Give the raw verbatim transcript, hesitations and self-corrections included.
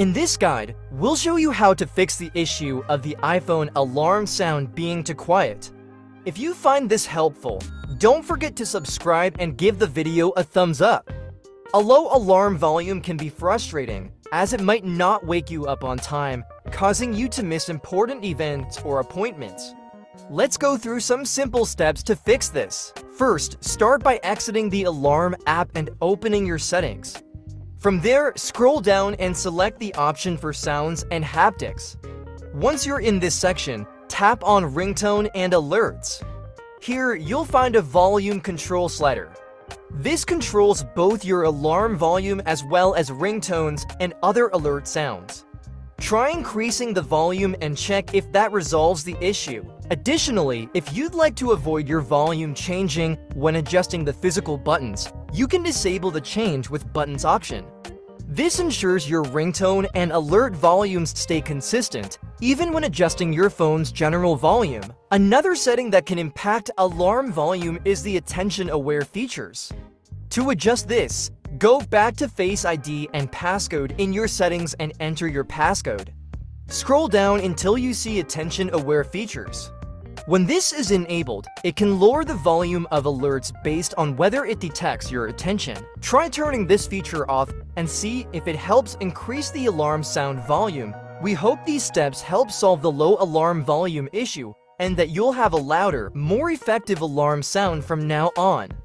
In this guide, we'll show you how to fix the issue of the iPhone alarm sound being too quiet. If you find this helpful, don't forget to subscribe and give the video a thumbs up. A low alarm volume can be frustrating, as it might not wake you up on time, causing you to miss important events or appointments. Let's go through some simple steps to fix this. First, start by exiting the alarm app and opening your settings. From there, scroll down and select the option for sounds and haptics. Once you're in this section, tap on ringtone and alerts. Here, you'll find a volume control slider. This controls both your alarm volume as well as ringtones and other alert sounds. Try increasing the volume and check if that resolves the issue. Additionally, if you'd like to avoid your volume changing when adjusting the physical buttons, you can disable the change with buttons option. This ensures your ringtone and alert volumes stay consistent, even when adjusting your phone's general volume. Another setting that can impact alarm volume is the attention-aware features. To adjust this, go back to Face I D and passcode in your settings and enter your passcode. Scroll down until you see attention-aware features. When this is enabled, it can lower the volume of alerts based on whether it detects your attention. Try turning this feature off and see if it helps increase the alarm sound volume. We hope these steps help solve the low alarm volume issue and that you'll have a louder, more effective alarm sound from now on.